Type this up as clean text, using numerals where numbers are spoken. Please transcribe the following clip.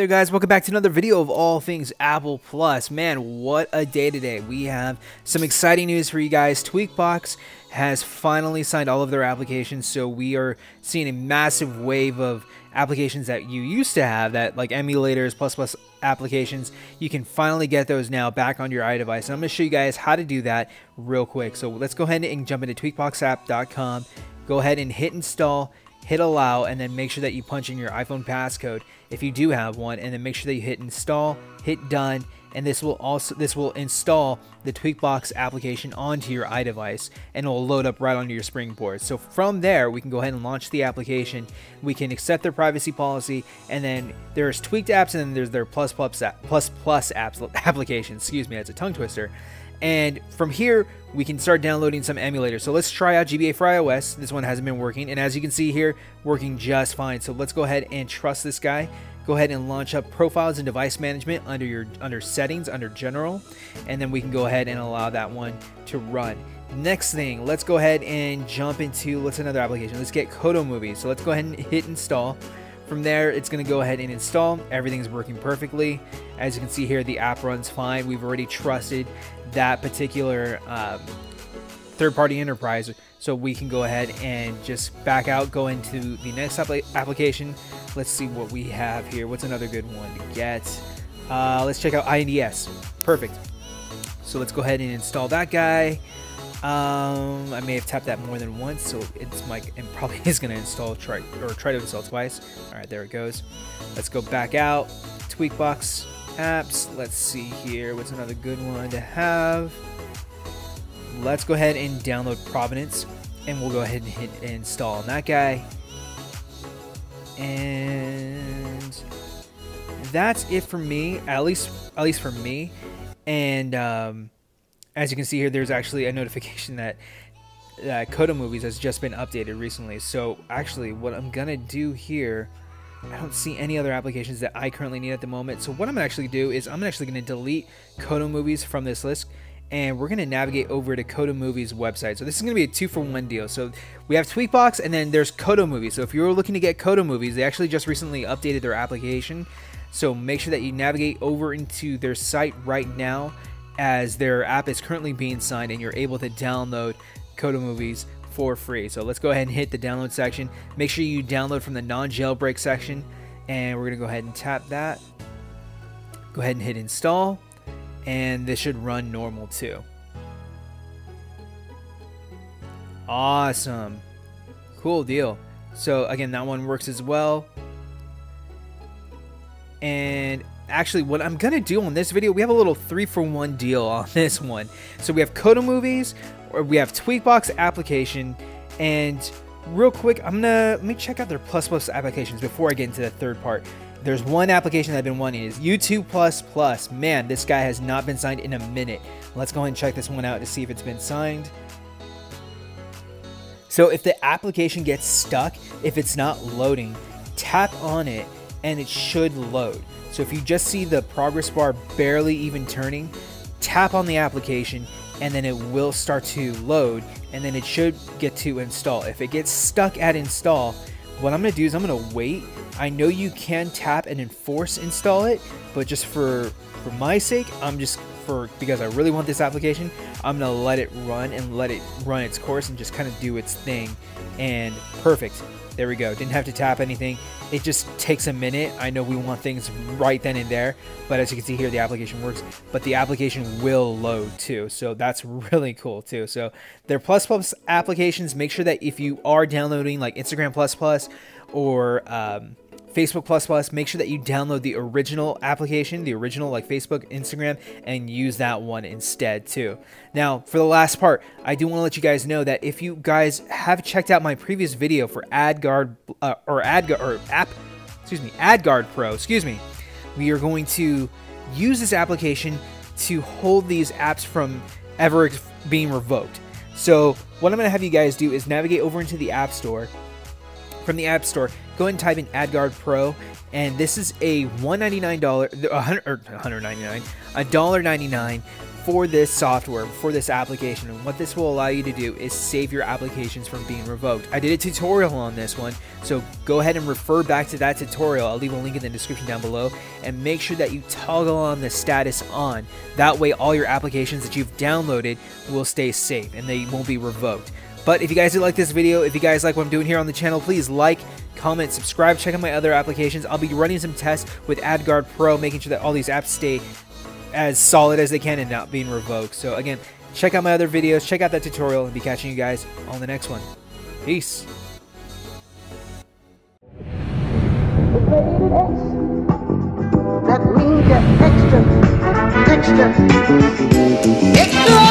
there, guys. Welcome back to another video of all things Apple Plus. Man, what a day today. We have some exciting news for you guys. Tweakbox has finally signed all of their applications, so we are seeing a massive wave of applications that you used to have, that like emulators, plus plus applications. You can finally get those now back on your iDevice, and I'm going to show you guys how to do that real quick. So let's go ahead and jump into tweakboxapp.com. Go ahead and hit install, hit allow, and then make sure that you punch in your iPhone passcode if you do have one, and then make sure that you hit install, hit done, and this will install the Tweakbox application onto your iDevice, and it will load up right onto your springboard. So from there, we can go ahead and launch the application. We can accept their privacy policy, and then there's tweaked apps, and then there's their plus plus apps application. Excuse me, that's a tongue twister. And from here, we can start downloading some emulators. So let's try out GBA for iOS. This one hasn't been working, and as you can see here, working just fine. So let's go ahead and trust this guy. Go ahead and launch up Profiles and Device Management under Settings, under General, and then we can go ahead and allow that one to run. Next thing, let's go ahead and jump into another application. Let's get Cotomovies. So let's go ahead and hit install. From there, it's going to go ahead and install. Everything's working perfectly. As you can see here, the app runs fine. We've already trusted that particular third-party enterprise, so we can go ahead and just back out, go into the next application. Let's see what we have here. What's another good one to get? Let's check out INDS. Perfect. So let's go ahead and install that guy. I may have tapped that more than once, so it's and probably is going to install try to install twice. All right, there it goes. Let's go back out. Tweakbox apps. Let's see here. What's another good one to have? Let's go ahead and download Provenance, and we'll go ahead and hit install on that guy. And that's it for me, at least for me. And as you can see here, there's actually a notification that Cotomovies has just been updated recently. So actually what I'm gonna do here, I don't see any other applications that I currently need at the moment. So what I'm actually gonna do is I'm actually gonna delete Cotomovies from this list, and we're gonna navigate over to Cotomovies website. So this is gonna be a 2-for-1 deal. So we have Tweakbox, and then there's Cotomovies. So if you were looking to get Cotomovies, they actually just recently updated their application. So make sure that you navigate over into their site right now, as their app is currently being signed, and you're able to download Cotomovies for free. So let's go ahead and hit the download section. Make sure you download from the non-jailbreak section, and we're gonna go ahead and tap that. Go ahead and hit install, and this should run normal too. Awesome, cool deal. So again, that one works as well. And actually, what I'm gonna do on this video, we have a little 3-for-1 deal on this one. So we have Cotomovies, or we have Tweakbox application, and real quick, let me check out their plus plus applications before I get into the third part. There's one application that I've been wanting, is YouTube Plus Plus. Man, this guy has not been signed in a minute. Let's go ahead and check this one out to see if it's been signed. So if the application gets stuck, if it's not loading, tap on it and it should load. So if you just see the progress bar barely even turning, tap on the application and then it will start to load, and then it should get to install. If it gets stuck at install, what I'm gonna do is I'm gonna wait. I know you can tap and enforce install it, but just for my sake, because I really want this application, I'm gonna let it run and let it run its course and just kind of do its thing. And perfect, there we go. Didn't have to tap anything. It just takes a minute. I know we want things right then and there, but as you can see here, the application works, but the application will load too. So that's really cool too. So their plus plus applications, make sure that if you are downloading like Instagram Plus Plus or Facebook++, make sure that you download the original application, the original like Facebook, Instagram, and use that one instead too. Now, for the last part, I do want to let you guys know that if you guys have checked out my previous video for AdGuard Pro, we are going to use this application to hold these apps from ever being revoked. So what I'm going to have you guys do is navigate over into the App Store. From the App Store, go ahead and type in AdGuard Pro, and this is a $1.99 for this software, for this application. And what this will allow you to do is save your applications from being revoked. I did a tutorial on this one, so go ahead and refer back to that tutorial. I'll leave a link in the description down below, and make sure that you toggle on the status on. That way all your applications that you've downloaded will stay safe and they won't be revoked. But if you guys did like this video, if you guys like what I'm doing here on the channel, please like, comment, subscribe, check out my other applications. I'll be running some tests with AdGuard Pro, making sure that all these apps stay as solid as they can and not being revoked. So again, check out my other videos, check out that tutorial, and be catching you guys on the next one. Peace. That means extra.